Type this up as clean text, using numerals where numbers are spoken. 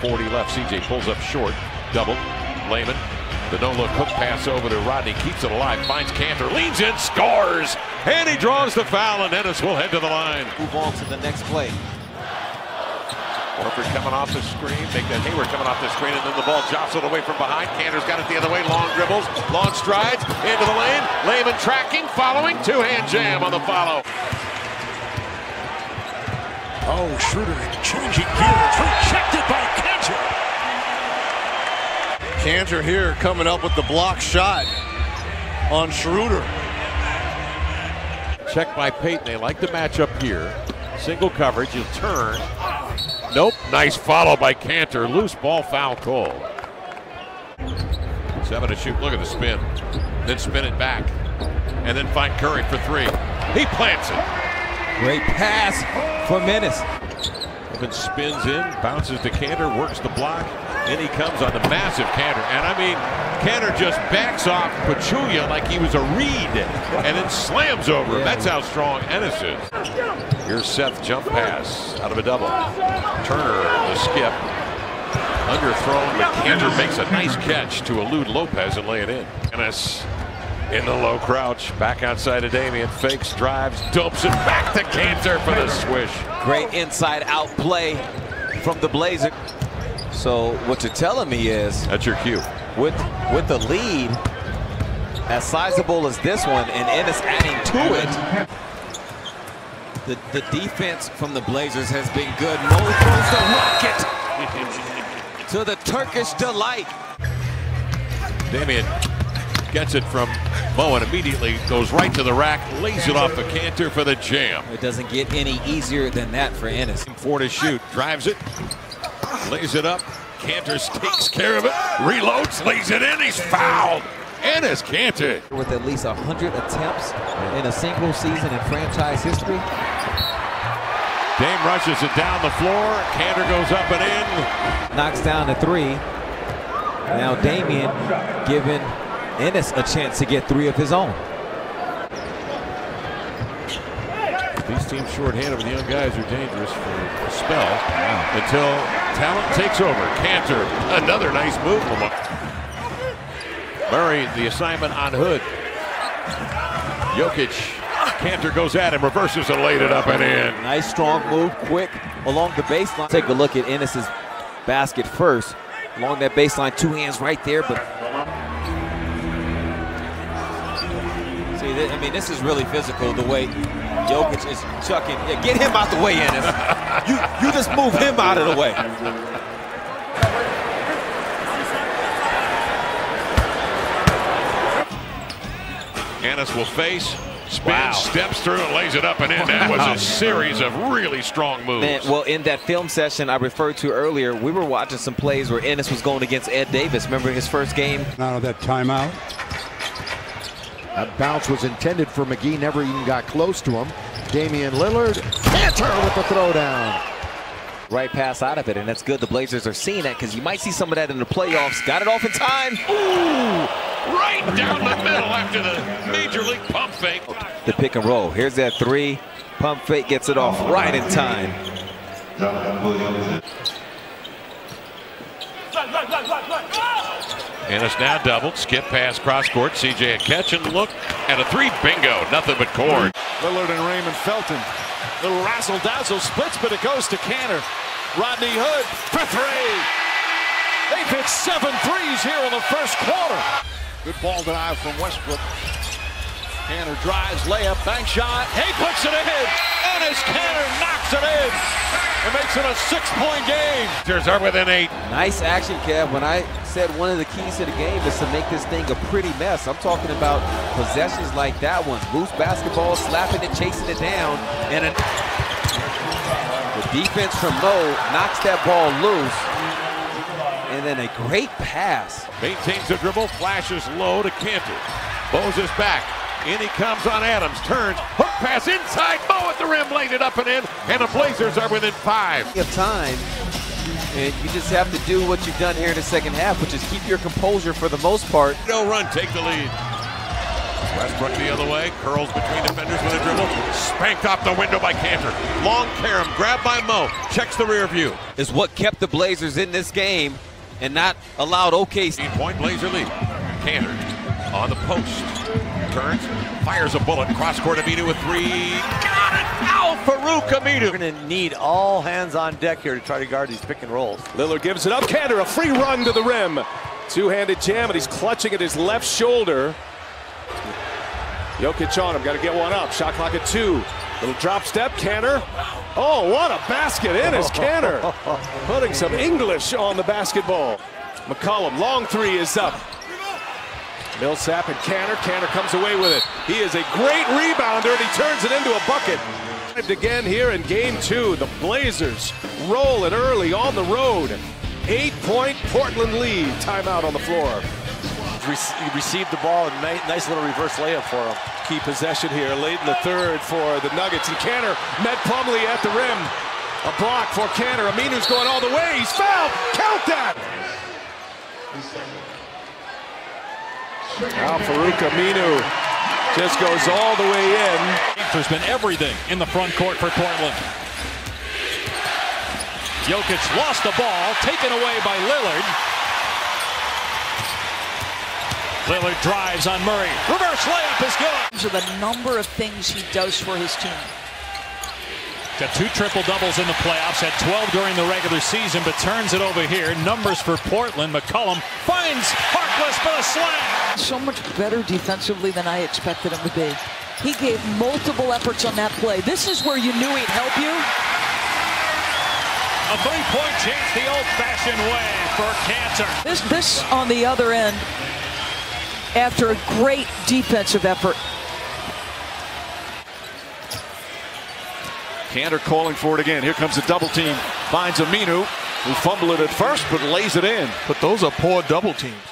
40 left. CJ pulls up short. Double. Lehman. The no-look hook pass over to Rodney. Keeps it alive. Finds Kanter. Leans in. Scores. And he draws the foul. And Enes will head to the line. Move on to the next play. Horford coming off the screen. Hayward coming off the screen, and then the ball jostled away from behind. Kanter's got it the other way. Long dribbles, long strides, into the lane. Lehman tracking, following. Two-hand jam on the follow. Oh, Schroeder changing gear. It's rejected by Kanter. Kanter here coming up with the block shot on Schroeder. Check by Payton. They like the matchup here. Single coverage. He'll turn. Nope, nice follow by Kanter. Loose ball, foul call. 7 to shoot, look at the spin. Then spin it back. And then find Curry for three. He plants it. Great pass for Enes. Evans spins in, bounces to Kanter, works the block. In he comes on the massive Kanter. And I mean, Kanter just backs off Pachulia like he was a reed. And then slams over him. That's how strong Enes is. Here's Seth, jump pass out of a double. Turner, the skip. Underthrown, but Kanter makes a nice catch to elude Lopez and lay it in. Enes in the low crouch. Back outside of Damian. Fakes, drives, dumps it back to Kanter for the swish. Great inside out play from the Blazer. So what you're telling me is that's your cue. With the lead as sizable as this one, and Enes adding to it, the defense from the Blazers has been good. Moe throws the rocket to the Turkish delight. Damian gets it from Moe and immediately goes right to the rack, lays it off the Kanter for the jam. It doesn't get any easier than that for Enes. 4 to shoot, drives it. Lays it up. Kanter takes care of it. Reloads. Lays it in. He's fouled. Enes Kanter. With at least 100 attempts in a single season in franchise history. Dame rushes it down the floor. Kanter goes up and in. Knocks down the three. Now Damian giving Enes a chance to get three of his own. These teams shorthanded, but the young guys are dangerous for a spell until talent takes over. Kanter, another nice move. Murray, the assignment on Hood. Jokic, Kanter goes at him, reverses and laid it up and in. Nice strong move, quick along the baseline. Take a look at Enes's basket first. Along that baseline, two hands right there, but see, I mean, this is really physical the way Jokic is chucking. Yeah, get him out the way, Enes. You just move him out of the way. Enes will face, spins, steps through, and lays it up and in. That was a series of really strong moves. Man, well, in that film session I referred to earlier, we were watching some plays where Enes was going against Ed Davis. Remember his first game? Out of that timeout. That bounce was intended for McGee, never even got close to him. Damian Lillard, Kanter with the throwdown. Right pass out of it, and that's good. The Blazers are seeing that because you might see some of that in the playoffs. Got it off in time. Ooh, right down the middle after the Major League pump fake. The pick and roll. Here's that three. Pump fake gets it off right in time. Enes now doubled, skip pass, cross court. CJ a catch and look, and a three, bingo, nothing but cord. Lillard and Raymond Felton. Little razzle dazzle splits, but it goes to Kanter. Rodney Hood for three. They've hit 7 threes here in the first quarter. Good ball drive from Westbrook. Kanter drives, layup, bank shot. He puts it in. Enes Kanter knocks it in. It makes it a 6-point game. There's are within 8. Nice action, Kev. When I said one of the keys to the game is to make this thing a pretty mess, I'm talking about possessions like that one. Loose basketball, slapping it, chasing it down, and the defense from Moe knocks that ball loose, and then a great pass. Maintains the dribble, flashes low to Kanter. Bows his back, in he comes on Adams, turns, hook pass inside, Moe at the rim, laid it up and in, and the Blazers are within 5. Of time. And you just have to do what you've done here in the second half, which is keep your composure for the most part. No run, take the lead. Westbrook the other way, curls between defenders with a dribble, spanked off the window by Kanter. Long carom, grabbed by Moe, checks the rear view. Is what kept the Blazers in this game and not allowed OKC. 8-point Blazer lead. Kanter on the post, turns, fires a bullet, cross-court Aminu with three. Got it! Now Faruq Aminu. We're going to need all hands on deck here to try to guard these pick and rolls. Lillard gives it up. Kanter, a free run to the rim. Two-handed jam, and he's clutching at his left shoulder. Jokic on him, got to get one up. Shot clock at 2. Little drop step, Kanter. Oh, what a basket. Enes Kanter putting some English on the basketball. McCollum, long three is up. Millsap and Kanter. Kanter comes away with it. He is a great rebounder, and he turns it into a bucket. Again here in game 2, the Blazers roll it early on the road. 8-point Portland lead. Timeout on the floor. He received the ball, and nice little reverse layup for him. Key possession here late in the third for the Nuggets, and Kanter met Plumlee at the rim. A block for Kanter. Aminu's going all the way. He's fouled. Count that! Now Faruq Aminu just goes all the way in. There's been everything in the front court for Portland. Jokic lost the ball, taken away by Lillard. Lillard drives on Murray. Reverse layup is good. So the number of things he does for his team. Got 2 triple-doubles in the playoffs. Had 12 during the regular season, but turns it over here. Numbers for Portland. McCollum finds Harkless for a slam. So much better defensively than I expected him to be. He gave multiple efforts on that play. This is where you knew he'd help you. A three-point chance the old-fashioned way for Kanter. This on the other end. After a great defensive effort. Kanter calling for it again. Here comes a double team. Finds Aminu, who fumbled it at first, but lays it in. But those are poor double teams.